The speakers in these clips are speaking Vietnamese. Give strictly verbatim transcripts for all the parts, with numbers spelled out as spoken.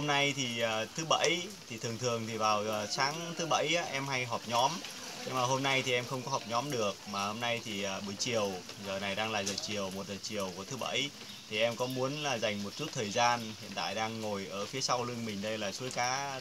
hôm nay thì uh, thứ bảy thì thường thường thì vào uh, sáng thứ bảy uh, em hay họp nhóm, nhưng mà hôm nay thì em không có họp nhóm được, mà hôm nay thì uh, buổi chiều, giờ này đang là giờ chiều, một giờ chiều của thứ bảy, thì em có muốn là dành một chút thời gian. Hiện tại đang ngồi ở phía sau lưng mình đây là suối cá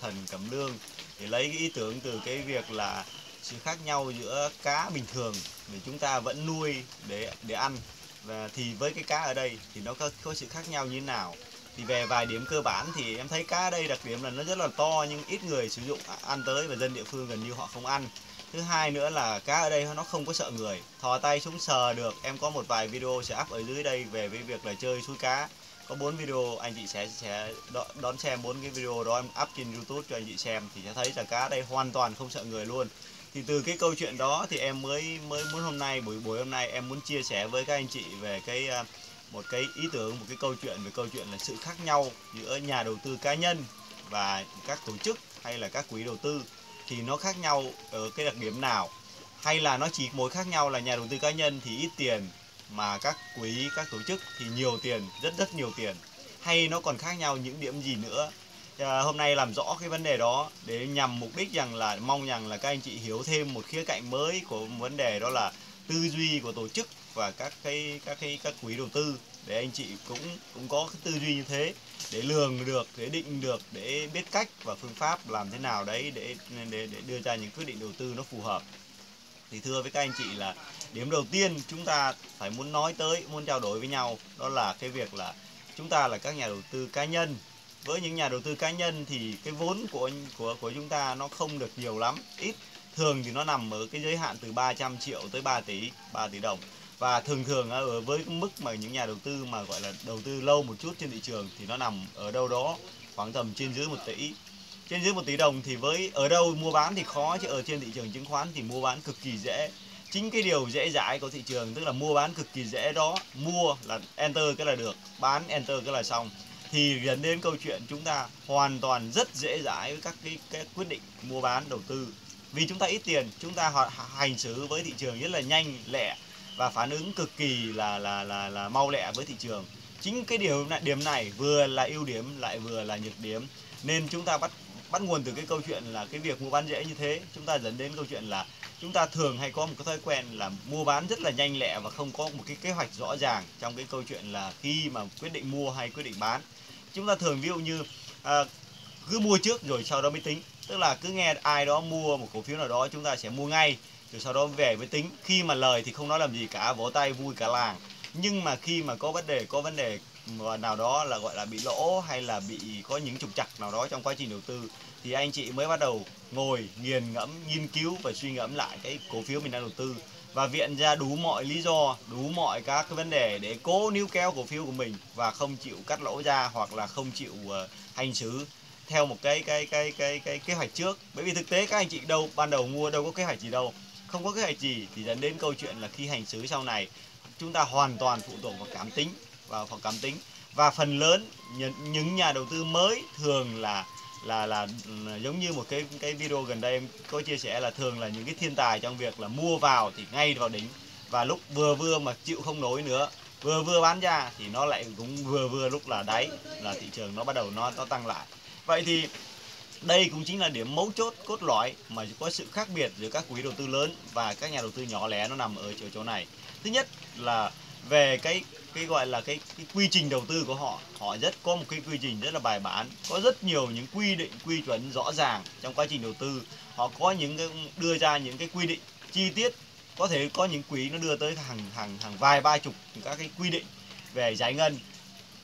Thần Cẩm Lương, để lấy cái ý tưởng từ cái việc là sự khác nhau giữa cá bình thường để chúng ta vẫn nuôi để để ăn, và thì với cái cá ở đây thì nó có, có sự khác nhau như thế nào. Thì về vài điểm cơ bản thì em thấy cá ở đây đặc điểm là nó rất là to nhưng ít người sử dụng ăn tới, và dân địa phương gần như họ không ăn. Thứ hai nữa là cá ở đây nó không có sợ người, thò tay xuống sờ được. Em có một vài video sẽ up ở dưới đây về cái việc là chơi suối cá. Có bốn video anh chị sẽ sẽ đón xem, bốn cái video đó em up trên YouTube cho anh chị xem thì sẽ thấy là cá ở đây hoàn toàn không sợ người luôn. Thì từ cái câu chuyện đó thì em mới mới muốn hôm nay buổi buổi hôm nay em muốn chia sẻ với các anh chị về cái một cái ý tưởng, một cái câu chuyện về câu chuyện là sự khác nhau giữa nhà đầu tư cá nhân và các tổ chức hay là các quỹ đầu tư. Thì nó khác nhau ở cái đặc điểm nào, hay là nó chỉ mối khác nhau là nhà đầu tư cá nhân thì ít tiền mà các quỹ, các tổ chức thì nhiều tiền, rất rất nhiều tiền, hay nó còn khác nhau những điểm gì nữa. À, hôm nay làm rõ cái vấn đề đó để nhằm mục đích rằng là mong rằng là các anh chị hiểu thêm một khía cạnh mới của vấn đề, đó là tư duy của tổ chức và các cái các cái các quỹ đầu tư, để anh chị cũng cũng có cái tư duy như thế để lường được, để định được, để biết cách và phương pháp làm thế nào đấy để để để đưa ra những quyết định đầu tư nó phù hợp. Thì thưa với các anh chị là điểm đầu tiên chúng ta phải muốn nói tới, muốn trao đổi với nhau, đó là cái việc là chúng ta là các nhà đầu tư cá nhân. Với những nhà đầu tư cá nhân thì cái vốn của của của chúng ta nó không được nhiều lắm, ít, thường thì nó nằm ở cái giới hạn từ ba trăm triệu tới ba tỷ, ba tỷ đồng. Và thường thường ở với mức mà những nhà đầu tư mà gọi là đầu tư lâu một chút trên thị trường thì nó nằm ở đâu đó khoảng tầm trên dưới một tỷ. Trên dưới một tỷ đồng thì với ở đâu mua bán thì khó, chứ ở trên thị trường chứng khoán thì mua bán cực kỳ dễ. Chính cái điều dễ dãi của thị trường, tức là mua bán cực kỳ dễ đó, mua là enter cái là được, bán enter cái là xong. Thì dẫn đến câu chuyện chúng ta hoàn toàn rất dễ dãi với các cái, cái quyết định mua bán đầu tư. Vì chúng ta ít tiền, chúng ta hành xử với thị trường rất là nhanh lẹ và phản ứng cực kỳ là là là là mau lẹ với thị trường. Chính cái điều điểm này vừa là ưu điểm lại vừa là nhược điểm, nên chúng ta bắt bắt nguồn từ cái câu chuyện là cái việc mua bán dễ như thế, chúng ta dẫn đến câu chuyện là chúng ta thường hay có một cái thói quen là mua bán rất là nhanh lẹ và không có một cái kế hoạch rõ ràng trong cái câu chuyện là khi mà quyết định mua hay quyết định bán. Chúng ta thường ví dụ như à, cứ mua trước rồi sau đó mới tính, tức là cứ nghe ai đó mua một cổ phiếu nào đó chúng ta sẽ mua ngay, rồi sau đó về mới tính. Khi mà lời thì không nói làm gì cả, vỗ tay vui cả làng. Nhưng mà khi mà có vấn đề có vấn đề nào đó là gọi là bị lỗ hay là bị có những trục trặc nào đó trong quá trình đầu tư, thì anh chị mới bắt đầu ngồi nghiền ngẫm, nghiên cứu và suy ngẫm lại cái cổ phiếu mình đang đầu tư, và viện ra đủ mọi lý do, đủ mọi các cái vấn đề để cố níu kéo cổ phiếu của mình và không chịu cắt lỗ ra, hoặc là không chịu uh, hành xử theo một cái cái cái cái cái kế hoạch trước. Bởi vì thực tế các anh chị đâu ban đầu mua đâu có kế hoạch gì đâu, không có kế hoạch gì thì dẫn đến câu chuyện là khi hành xử sau này chúng ta hoàn toàn phụ thuộc vào cảm tính và vào cảm tính và phần lớn những nhà đầu tư mới thường là là là giống như một cái cái video gần đây em có chia sẻ là thường là những cái thiên tài trong việc là mua vào thì ngay vào đỉnh, và lúc vừa vừa mà chịu không nổi nữa, vừa vừa bán ra thì nó lại cũng vừa vừa lúc là đáy, là thị trường nó bắt đầu nó nó tăng lại. Vậy thì đây cũng chính là điểm mấu chốt cốt lõi mà có sự khác biệt giữa các quỹ đầu tư lớn và các nhà đầu tư nhỏ lẻ, nó nằm ở chỗ chỗ này. Thứ nhất là về cái cái gọi là cái, cái quy trình đầu tư của họ, họ rất có một cái quy trình rất là bài bản, có rất nhiều những quy định quy chuẩn rõ ràng trong quá trình đầu tư. Họ có những cái, đưa ra những cái quy định chi tiết, có thể có những quỹ nó đưa tới hàng hàng hàng vài ba chục các cái quy định về giải ngân,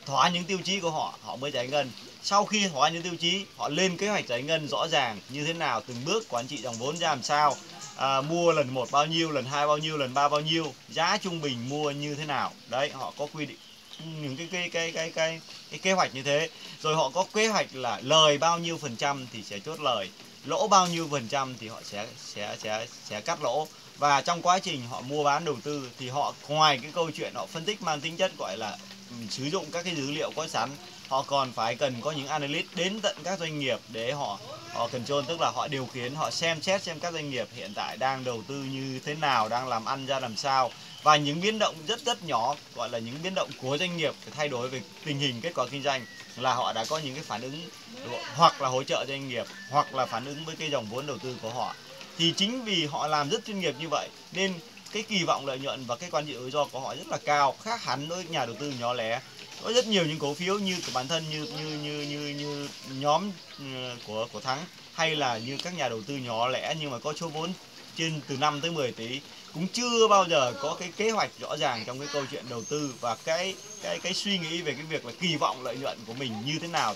thỏa những tiêu chí của họ, họ mới giải ngân. Sau khi thỏa những tiêu chí, họ lên kế hoạch giải ngân rõ ràng như thế nào, từng bước quản trị dòng vốn ra làm sao, à, mua lần một bao nhiêu, lần hai bao nhiêu, lần ba bao nhiêu, giá trung bình mua như thế nào. Đấy, họ có quy định những cái cái cái cái cái, cái kế hoạch như thế. Rồi họ có kế hoạch là lời bao nhiêu phần trăm thì sẽ chốt lời, lỗ bao nhiêu phần trăm thì họ sẽ sẽ sẽ sẽ cắt lỗ. Và trong quá trình họ mua bán đầu tư thì họ ngoài cái câu chuyện họ phân tích mang tính chất gọi là sử dụng các cái dữ liệu có sẵn, họ còn phải cần có những analyst đến tận các doanh nghiệp để họ họ control, tức là họ điều khiển, họ xem xét xem các doanh nghiệp hiện tại đang đầu tư như thế nào, đang làm ăn ra làm sao, và những biến động rất rất nhỏ, gọi là những biến động của doanh nghiệp để thay đổi về tình hình kết quả kinh doanh là họ đã có những cái phản ứng hoặc là hỗ trợ doanh nghiệp hoặc là phản ứng với cái dòng vốn đầu tư của họ. Thì chính vì họ làm rất chuyên nghiệp như vậy nên cái kỳ vọng lợi nhuận và cái quan điểm rủi ro của họ rất là cao, khác hẳn với nhà đầu tư nhỏ lẻ. Có rất nhiều những cổ phiếu như của bản thân như như như như như nhóm của của Thắng hay là như các nhà đầu tư nhỏ lẻ nhưng mà có số vốn trên từ năm tới mười tỷ cũng chưa bao giờ có cái kế hoạch rõ ràng trong cái câu chuyện đầu tư và cái cái cái suy nghĩ về cái việc là kỳ vọng lợi nhuận của mình như thế nào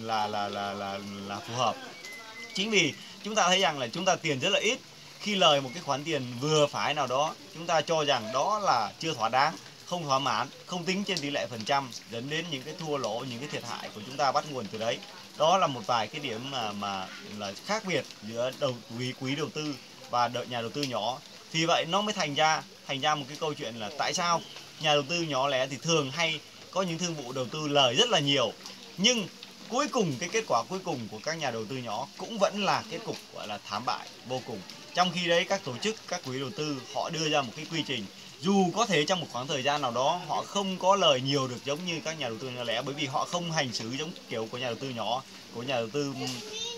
là là là là là phù hợp. Chính vì chúng ta thấy rằng là chúng ta tiền rất là ít, khi lời một cái khoản tiền vừa phải nào đó chúng ta cho rằng đó là chưa thỏa đáng, không thỏa mãn, không tính trên tỷ lệ phần trăm, dẫn đến những cái thua lỗ, những cái thiệt hại của chúng ta bắt nguồn từ đấy. Đó là một vài cái điểm mà mà là khác biệt giữa đầu quý quý đầu tư và đợi nhà đầu tư nhỏ. Thì vậy nó mới thành ra thành ra một cái câu chuyện là tại sao nhà đầu tư nhỏ lẻ thì thường hay có những thương vụ đầu tư lời rất là nhiều, nhưng cuối cùng cái kết quả cuối cùng của các nhà đầu tư nhỏ cũng vẫn là kết cục gọi là thảm bại vô cùng. Trong khi đấy các tổ chức, các quỹ đầu tư họ đưa ra một cái quy trình, dù có thể trong một khoảng thời gian nào đó họ không có lời nhiều được giống như các nhà đầu tư nhỏ lẻ, bởi vì họ không hành xử giống kiểu của nhà đầu tư nhỏ, của nhà đầu tư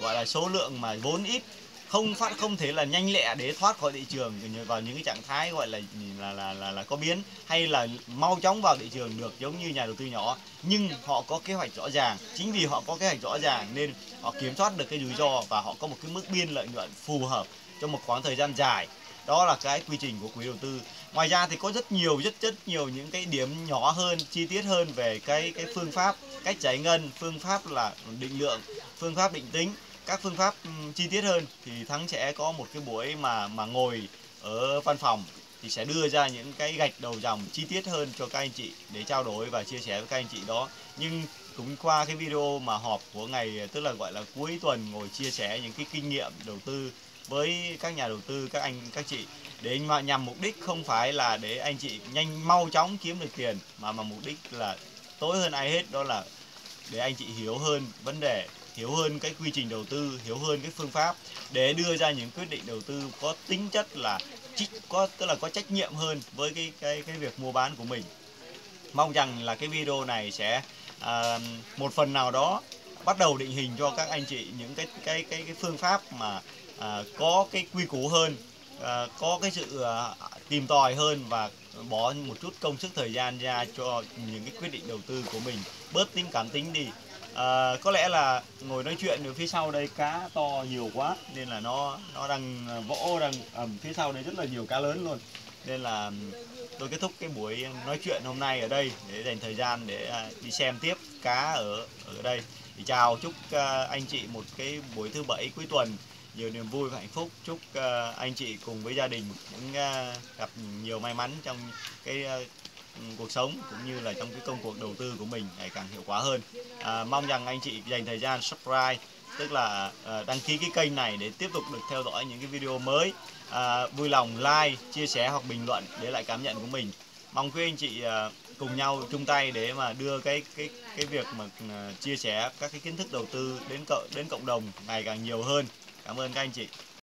gọi là số lượng mà vốn ít, không phát không thể là nhanh lẹ để thoát khỏi thị trường vào những cái trạng thái gọi là là là là, là có biến hay là mau chóng vào thị trường được giống như nhà đầu tư nhỏ. Nhưng họ có kế hoạch rõ ràng, chính vì họ có kế hoạch rõ ràng nên họ kiểm soát được cái rủi ro và họ có một cái mức biên lợi nhuận phù hợp trong một khoảng thời gian dài. Đó là cái quy trình của quỹ đầu tư. Ngoài ra thì có rất nhiều rất rất nhiều những cái điểm nhỏ hơn, chi tiết hơn về cái cái phương pháp cách giải ngân, phương pháp là định lượng, phương pháp định tính, các phương pháp chi tiết hơn. Thì Thắng sẽ có một cái buổi mà mà ngồi ở văn phòng thì sẽ đưa ra những cái gạch đầu dòng chi tiết hơn cho các anh chị để trao đổi và chia sẻ với các anh chị đó. Nhưng cũng qua cái video mà họp của ngày, tức là gọi là cuối tuần, ngồi chia sẻ những cái kinh nghiệm đầu tư với các nhà đầu tư, các anh các chị, để nhằm mục đích không phải là để anh chị nhanh mau chóng kiếm được tiền, mà mà mục đích là tối hơn ai hết, đó là để anh chị hiểu hơn vấn đề, hiểu hơn cái quy trình đầu tư, hiểu hơn cái phương pháp để đưa ra những quyết định đầu tư có tính chất là có tức là có trách nhiệm hơn với cái cái cái việc mua bán của mình. Mong rằng là cái video này sẽ à, một phần nào đó bắt đầu định hình cho các anh chị những cái cái cái, cái phương pháp mà à, có cái quy củ hơn, à, có cái sự à, tìm tòi hơn và bỏ một chút công sức thời gian ra cho những cái quyết định đầu tư của mình bớt tính cảm tính đi. À, có lẽ là ngồi nói chuyện ở phía sau đây cá to nhiều quá nên là nó nó đang vỗ đang ẩm phía sau đây rất là nhiều cá lớn luôn, nên là tôi kết thúc cái buổi nói chuyện hôm nay ở đây để dành thời gian để đi xem tiếp cá ở ở đây. Thì chào, chúc anh chị một cái buổi thứ bảy cuối tuần nhiều niềm vui và hạnh phúc, chúc anh chị cùng với gia đình cũng gặp nhiều may mắn trong cái cuộc sống cũng như là trong cái công cuộc đầu tư của mình ngày càng hiệu quả hơn. À, mong rằng anh chị dành thời gian subscribe, tức là à, đăng ký cái kênh này để tiếp tục được theo dõi những cái video mới. À, vui lòng like, chia sẻ hoặc bình luận để lại cảm nhận của mình. Mong quý anh chị à, cùng nhau chung tay để mà đưa cái cái cái việc mà à, chia sẻ các cái kiến thức đầu tư đến cộng đến cộng đồng ngày càng nhiều hơn. Cảm ơn các anh chị.